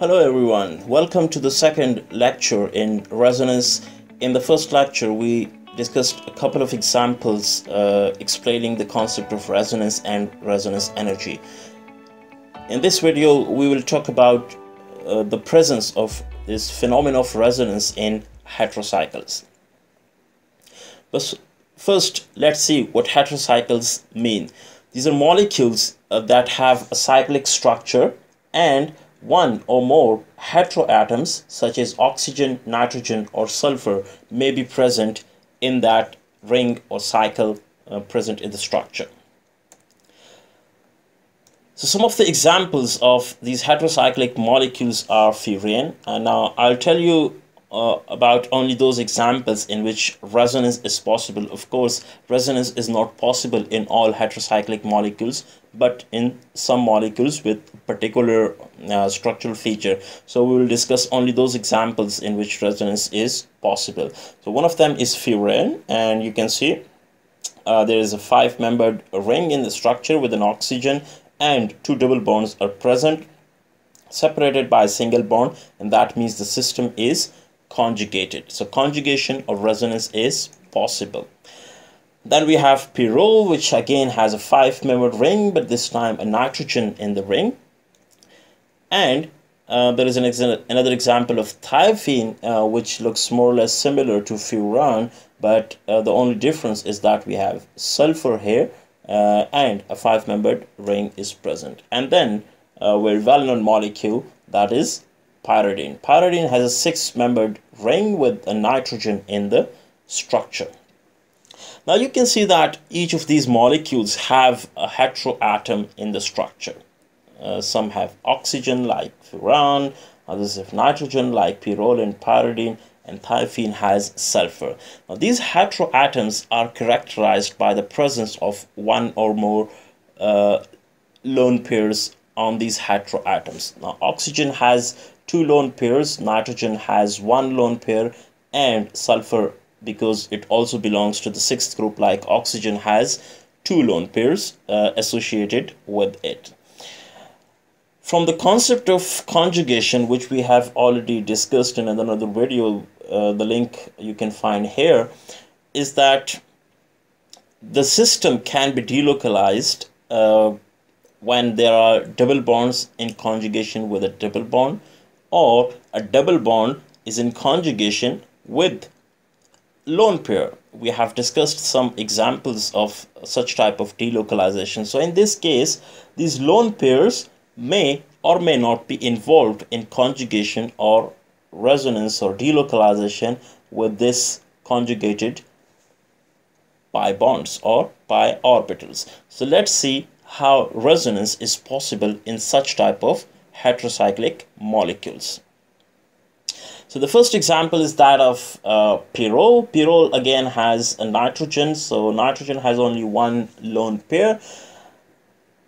Hello everyone, welcome to the second lecture in resonance. In the first lecture we discussed a couple of examples explaining the concept of resonance and resonance energy. In this video we will talk about the presence of this phenomenon of resonance in heterocycles. But first let's see what heterocycles mean. These are molecules that have a cyclic structure and one or more heteroatoms such as oxygen, nitrogen or sulfur may be present in that ring or cycle present in the structure. So some of the examples of these heterocyclic molecules are furan, and now I'll tell you about only those examples in which resonance is possible. Of course, resonance is not possible in all heterocyclic molecules, but in some molecules with particular structural feature. So we will discuss only those examples in which resonance is possible. So one of them is furan, and you can see there is a five-membered ring in the structure with an oxygen and two double bonds are present, separated by a single bond, and that means the system is conjugated. So conjugation or resonance is possible. Then we have pyrrole, which again has a five-membered ring, but this time a nitrogen in the ring. And there is another example of thiophene, which looks more or less similar to furan, but the only difference is that we have sulfur here and a five-membered ring is present. And then a very well-known molecule, that is pyridine. Pyridine has a six-membered ring with a nitrogen in the structure. Now you can see that each of these molecules have a heteroatom in the structure. Some have oxygen like furan, others have nitrogen like pyrrole and pyridine, and thiophene has sulfur. Now these heteroatoms are characterized by the presence of one or more lone pairs on these heteroatoms. Now oxygen has two lone pairs, nitrogen has one lone pair, and sulfur, because it also belongs to the sixth group like oxygen, has two lone pairs associated with it. From the concept of conjugation, which we have already discussed in another video, the link you can find here, is that the system can be delocalized when there are double bonds in conjugation with a triple bond, or a double bond is in conjugation with lone pair. We have discussed some examples of such type of delocalization. So in this case, these lone pairs may or may not be involved in conjugation or resonance or delocalization with this conjugated pi bonds or pi orbitals. So let's see how resonance is possible in such type of heterocyclic molecules. So the first example is that of pyrrole. Pyrrole again has a nitrogen, so nitrogen has only one lone pair,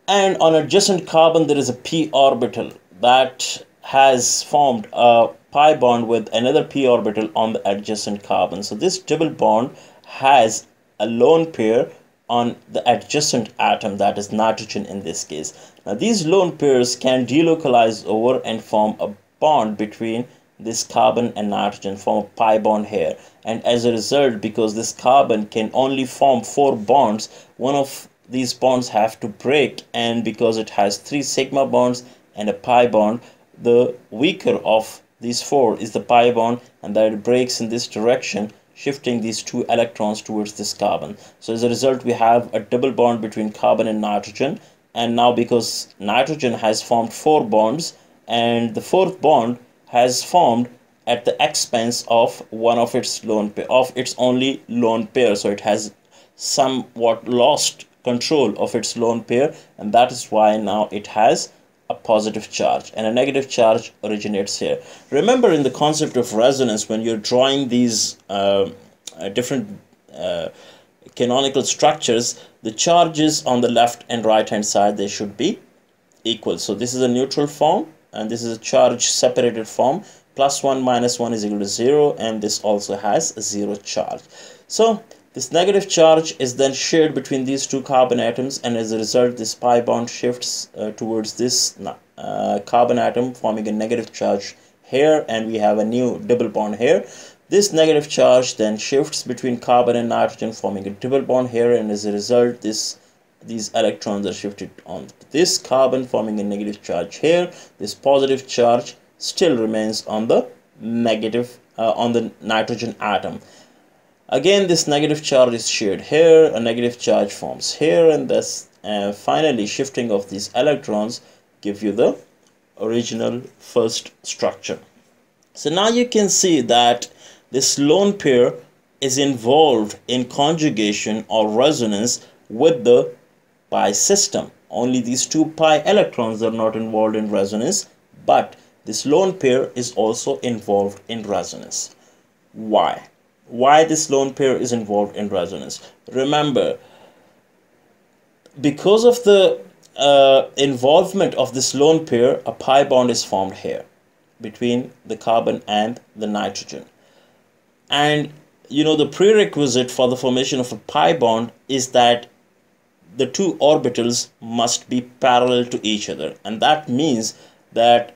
and on adjacent carbon there is a p orbital that has formed a pi bond with another p orbital on the adjacent carbon. So this double bond has a lone pair on the adjacent atom, that is nitrogen in this case. Now these lone pairs can delocalize over and form a bond between this carbon and nitrogen, form a pi bond here, and as a result, because this carbon can only form four bonds, one of these bonds have to break, and because it has three sigma bonds and a pi bond, the weaker of these four is the pi bond, and that it breaks in this direction, shifting these two electrons towards this carbon. So as a result, we have a double bond between carbon and nitrogen, and now because nitrogen has formed four bonds, and the fourth bond has formed at the expense of one of its lone pair, of its only lone pair, so it has somewhat lost control of its lone pair, and that is why now it has a positive charge, and a negative charge originates here. Remember, in the concept of resonance, when you're drawing these different canonical structures, the charges on the left and right hand side, they should be equal. So this is a neutral form, and this is a charge separated form. Plus 1 minus 1 is equal to 0, and this also has a 0 charge. So this negative charge is then shared between these two carbon atoms, and as a result this pi bond shifts towards this carbon atom forming a negative charge here, and we have a new double bond here. This negative charge then shifts between carbon and nitrogen, forming a double bond here, and as a result these electrons are shifted on this carbon, forming a negative charge here. This positive charge still remains on the nitrogen atom. Again, this negative charge is shared here, a negative charge forms here, and thus finally shifting of these electrons give you the original first structure. So now you can see that this lone pair is involved in conjugation or resonance with the pi system. Only these two pi electrons are not involved in resonance, but this lone pair is also involved in resonance. Why? Why this lone pair is involved in resonance? Remember, because of the involvement of this lone pair, a pi bond is formed here between the carbon and the nitrogen. And you know, the prerequisite for the formation of a pi bond is that the two orbitals must be parallel to each other, and that means that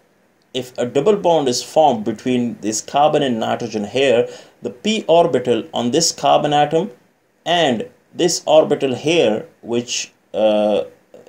if a double bond is formed between this carbon and nitrogen here, the p orbital on this carbon atom and this orbital here, which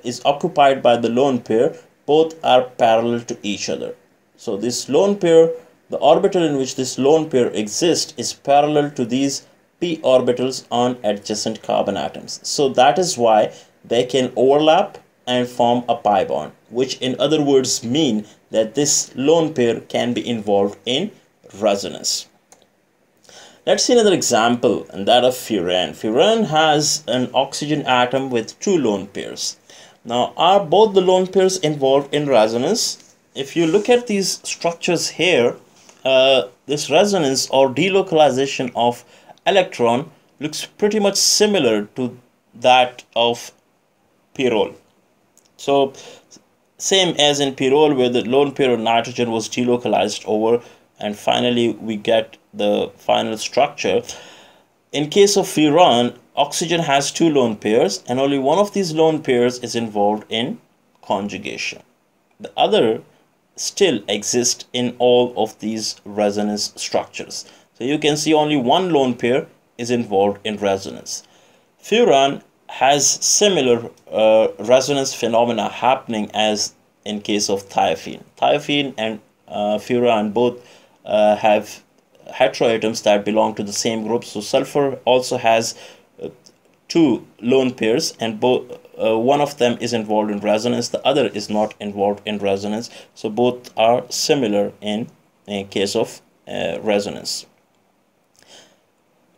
is occupied by the lone pair, both are parallel to each other. So this lone pair, the orbital in which this lone pair exists, is parallel to these p orbitals on adjacent carbon atoms. So that is why they can overlap and form a pi bond, which in other words mean that this lone pair can be involved in resonance. Let's see another example, and that of furan. Furan has an oxygen atom with two lone pairs. Now, are both the lone pairs involved in resonance? If you look at these structures here, this resonance or delocalization of electron looks pretty much similar to that of pyrrole. So same as in pyrrole, where the lone pair of nitrogen was delocalized over, and finally we get the final structure. In case of furan, oxygen has two lone pairs, and only one of these lone pairs is involved in conjugation. The other still exists in all of these resonance structures. So you can see only one lone pair is involved in resonance. Furan has similar resonance phenomena happening as in case of thiophene. Thiophene and furan both have heteroatoms that belong to the same group. So sulfur also has two lone pairs, and one of them is involved in resonance, the other is not involved in resonance. So both are similar in case of resonance.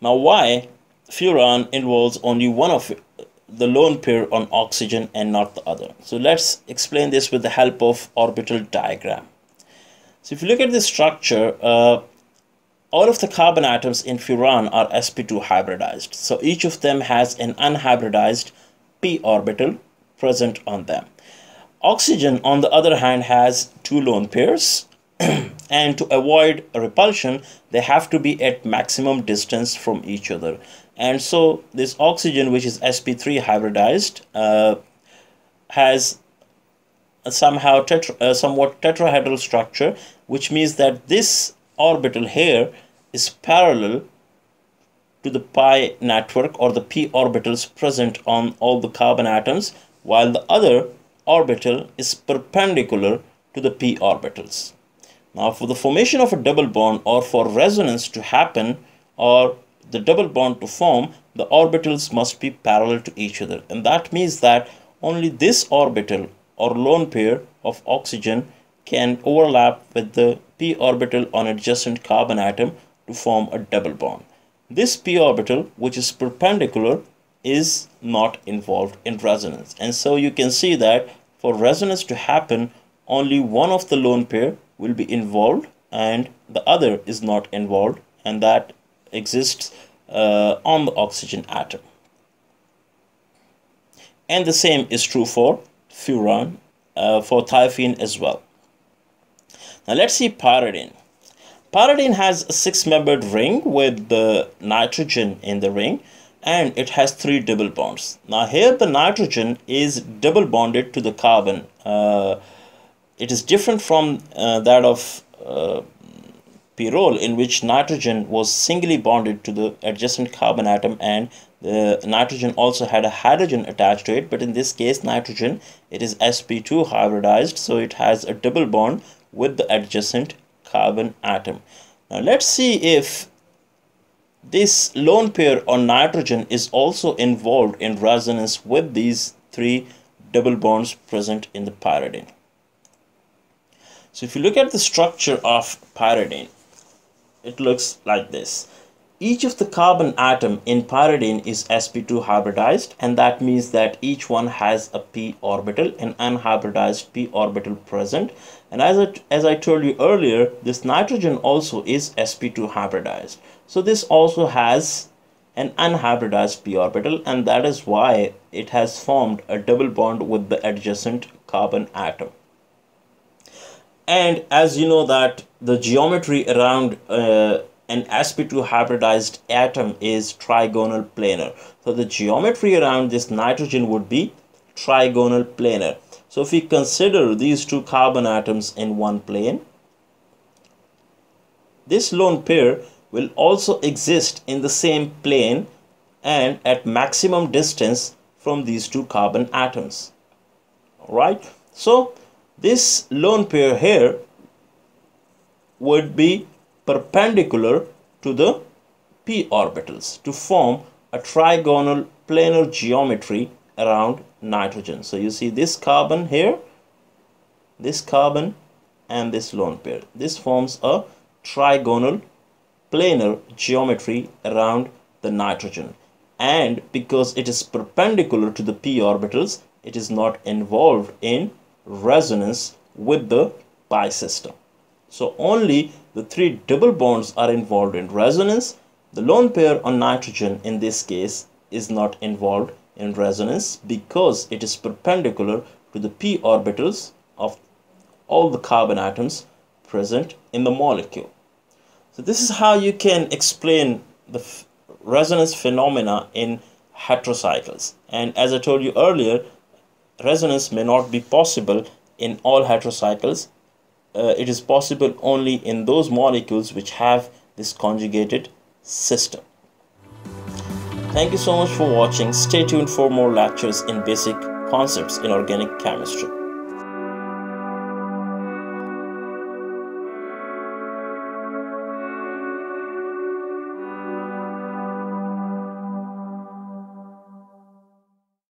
Now, why furan involves only one of the lone pair on oxygen and not the other? So let's explain this with the help of orbital diagram. So if you look at this structure, all of the carbon atoms in furan are sp2 hybridized. So each of them has an unhybridized p orbital present on them. Oxygen, on the other hand, has two lone pairs, and to avoid repulsion, they have to be at maximum distance from each other. And so this oxygen, which is sp3 hybridized, has a somehow somewhat tetrahedral structure, which means that this orbital here is parallel to the pi network or the p orbitals present on all the carbon atoms, while the other orbital is perpendicular to the p orbitals. Now, for the formation of a double bond, or for resonance to happen, or the double bond to form, the orbitals must be parallel to each other, and that means that only this orbital or lone pair of oxygen can overlap with the p orbital on adjacent carbon atom to form a double bond. This p orbital, which is perpendicular, is not involved in resonance, and so you can see that for resonance to happen, only one of the lone pair will be involved and the other is not involved, and that exists on the oxygen atom. And the same is true for furan, for thiophene as well. Now let's see pyridine. Pyridine has a six-membered ring with the nitrogen in the ring, and it has three double bonds. Now here the nitrogen is double bonded to the carbon It is different from that of pyrrole, in which nitrogen was singly bonded to the adjacent carbon atom, and the nitrogen also had a hydrogen attached to it. But in this case, nitrogen, it is sp2 hybridized, so it has a double bond with the adjacent carbon atom. Now let's see if this lone pair on nitrogen is also involved in resonance with these three double bonds present in the pyridine. So if you look at the structure of pyridine, it looks like this. Each of the carbon atom in pyridine is sp2 hybridized, and that means that each one has a p orbital, an unhybridized p orbital present. And as I told you earlier, this nitrogen also is sp2 hybridized, so this also has an unhybridized p orbital, and that is why it has formed a double bond with the adjacent carbon atom. And as you know that the geometry around an sp2 hybridized atom is trigonal planar, so the geometry around this nitrogen would be trigonal planar. So if we consider these two carbon atoms in one plane, this lone pair will also exist in the same plane and at maximum distance from these two carbon atoms. All right, so this lone pair here would be perpendicular to the p orbitals to form a trigonal planar geometry around nitrogen. So you see this carbon here, this carbon, and this lone pair. This forms a trigonal planar geometry around the nitrogen, and because it is perpendicular to the p orbitals, it is not involved in resonance with the pi system. So only the three double bonds are involved in resonance. The lone pair on nitrogen in this case is not involved in resonance because it is perpendicular to the p orbitals of all the carbon atoms present in the molecule. So this is how you can explain the resonance phenomena in heterocycles. And as I told you earlier, resonance may not be possible in all heterocycles. It is possible only in those molecules which have this conjugated system. Thank you so much for watching. Stay tuned for more lectures in basic concepts in organic chemistry.